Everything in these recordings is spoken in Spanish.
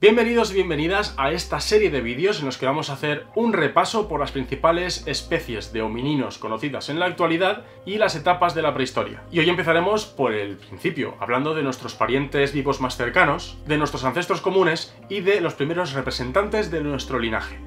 Bienvenidos y bienvenidas a esta serie de vídeos en los que vamos a hacer un repaso por las principales especies de homininos conocidas en la actualidad y las etapas de la prehistoria. Y hoy empezaremos por el principio, hablando de nuestros parientes vivos más cercanos, de nuestros ancestros comunes y de los primeros representantes de nuestro linaje.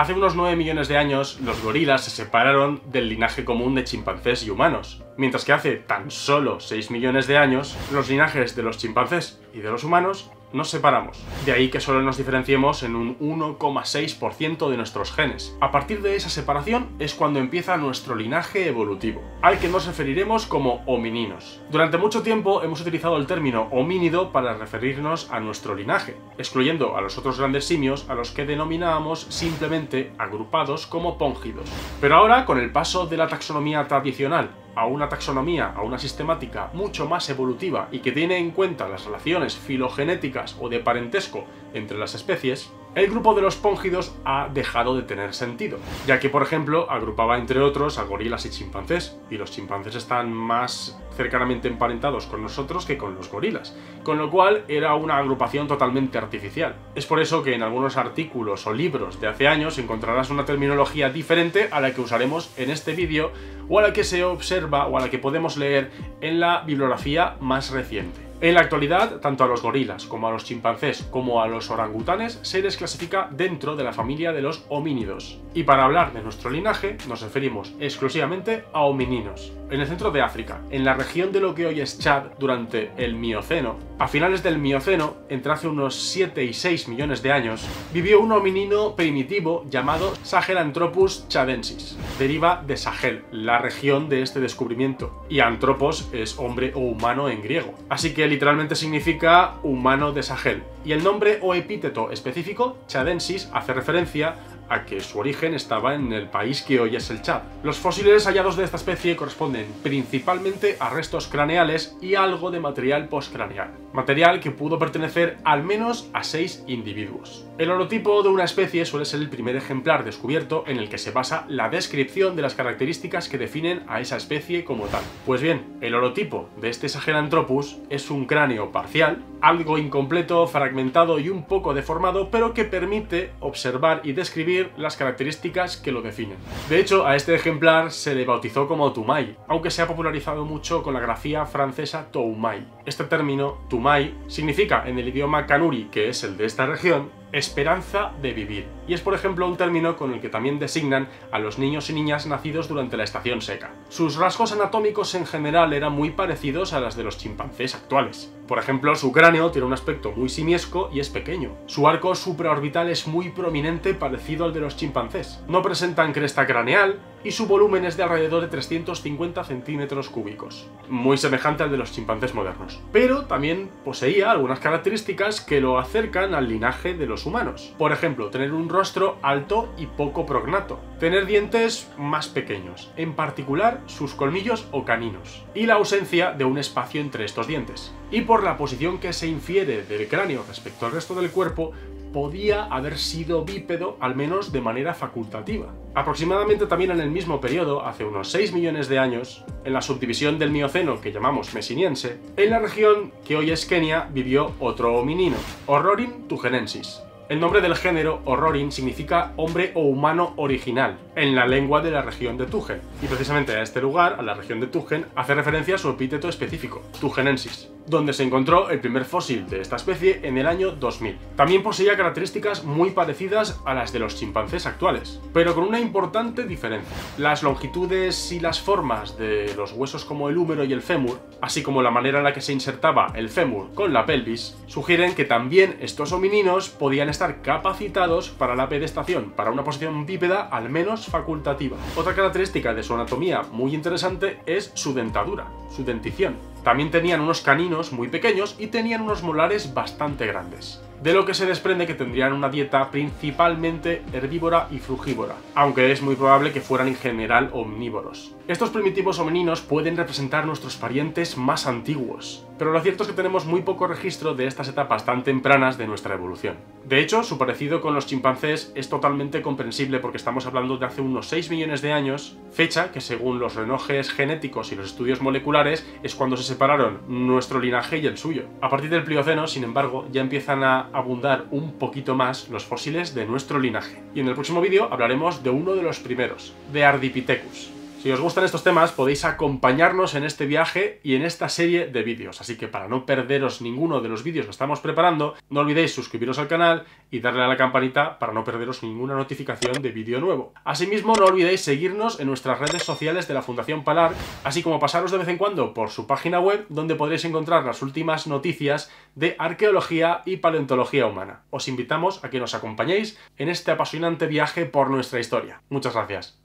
Hace unos 9 millones de años, los gorilas se separaron del linaje común de chimpancés y humanos, mientras que hace tan solo 6 millones de años, los linajes de los chimpancés y de los humanos nos separamos. De ahí que solo nos diferenciemos en un 1,6% de nuestros genes. A partir de esa separación es cuando empieza nuestro linaje evolutivo, al que nos referiremos como homininos. Durante mucho tiempo hemos utilizado el término homínido para referirnos a nuestro linaje, excluyendo a los otros grandes simios a los que denominábamos simplemente agrupados como póngidos. Pero ahora, con el paso de la taxonomía tradicional a una taxonomía, a una sistemática mucho más evolutiva y que tiene en cuenta las relaciones filogenéticas o de parentesco entre las especies, el grupo de los póngidos ha dejado de tener sentido, ya que, por ejemplo, agrupaba entre otros a gorilas y chimpancés, y los chimpancés están más cercanamente emparentados con nosotros que con los gorilas, con lo cual era una agrupación totalmente artificial. Es por eso que en algunos artículos o libros de hace años encontrarás una terminología diferente a la que usaremos en este vídeo o a la que se observa o a la que podemos leer en la bibliografía más reciente. En la actualidad, tanto a los gorilas, como a los chimpancés, como a los orangutanes, se les clasifica dentro de la familia de los homínidos. Y para hablar de nuestro linaje, nos referimos exclusivamente a homininos. En el centro de África, en la región de lo que hoy es Chad, durante el Mioceno, a finales del Mioceno, entre hace unos 7 y 6 millones de años, vivió un hominino primitivo llamado Sahelanthropus chadensis. Deriva de Sahel, la región de este descubrimiento, y antropos es hombre o humano en griego. Así que literalmente significa humano de Sahel, y el nombre o epíteto específico, chadensis, hace referencia a que su origen estaba en el país que hoy es el Chad. Los fósiles hallados de esta especie corresponden principalmente a restos craneales y algo de material postcraneal, material que pudo pertenecer al menos a 6 individuos. El holotipo de una especie suele ser el primer ejemplar descubierto en el que se basa la descripción de las características que definen a esa especie como tal. Pues bien, el holotipo de este Sahelanthropus es un cráneo parcial, algo incompleto, fragmentado y un poco deformado, pero que permite observar y describir las características que lo definen. De hecho, a este ejemplar se le bautizó como Toumai, aunque se ha popularizado mucho con la grafía francesa Toumai. Este término, Toumai, significa en el idioma Kanuri, que es el de esta región, esperanza de vivir, y es por ejemplo un término con el que también designan a los niños y niñas nacidos durante la estación seca. Sus rasgos anatómicos en general eran muy parecidos a las de los chimpancés actuales. Por ejemplo, su cráneo tiene un aspecto muy simiesco y es pequeño. Su arco supraorbital es muy prominente, parecido al de los chimpancés. No presentan cresta craneal y su volumen es de alrededor de 350 centímetros cúbicos, muy semejante al de los chimpancés modernos. Pero también poseía algunas características que lo acercan al linaje de los humanos. Por ejemplo, tener un rostro alto y poco prognato, tener dientes más pequeños, en particular sus colmillos o caninos, y la ausencia de un espacio entre estos dientes. Y por la posición que se infiere del cráneo respecto al resto del cuerpo, podía haber sido bípedo, al menos de manera facultativa. Aproximadamente también en el mismo periodo, hace unos 6 millones de años, en la subdivisión del Mioceno que llamamos mesiniense, en la región que hoy es Kenia vivió otro hominino, Orrorin tugenensis. El nombre del género, Orrorin, significa hombre o humano original, en la lengua de la región de Tugen, y precisamente a este lugar, a la región de Tugen, hace referencia a su epíteto específico, tugenensis, donde se encontró el primer fósil de esta especie en el año 2000. También poseía características muy parecidas a las de los chimpancés actuales, pero con una importante diferencia. Las longitudes y las formas de los huesos como el húmero y el fémur, así como la manera en la que se insertaba el fémur con la pelvis, sugieren que también estos homininos podían estar capacitados para la pedestación, para una posición bípeda al menos facultativa. Otra característica de su anatomía muy interesante es su dentadura, su dentición. También tenían unos caninos muy pequeños y tenían unos molares bastante grandes. de lo que se desprende que tendrían una dieta principalmente herbívora y frugívora, aunque es muy probable que fueran en general omnívoros. Estos primitivos homininos pueden representar nuestros parientes más antiguos, pero lo cierto es que tenemos muy poco registro de estas etapas tan tempranas de nuestra evolución. De hecho, su parecido con los chimpancés es totalmente comprensible porque estamos hablando de hace unos 6 millones de años, fecha que según los relojes genéticos y los estudios moleculares es cuando se separaron nuestro linaje y el suyo. A partir del Plioceno, sin embargo, ya empiezan a abundar un poquito más los fósiles de nuestro linaje. Y en el próximo vídeo hablaremos de uno de los primeros, de Ardipithecus. Si os gustan estos temas, podéis acompañarnos en este viaje y en esta serie de vídeos. Así que para no perderos ninguno de los vídeos que estamos preparando, no olvidéis suscribiros al canal y darle a la campanita para no perderos ninguna notificación de vídeo nuevo. Asimismo, no olvidéis seguirnos en nuestras redes sociales de la Fundación Palarq, así como pasaros de vez en cuando por su página web, donde podréis encontrar las últimas noticias de arqueología y paleontología humana. Os invitamos a que nos acompañéis en este apasionante viaje por nuestra historia. Muchas gracias.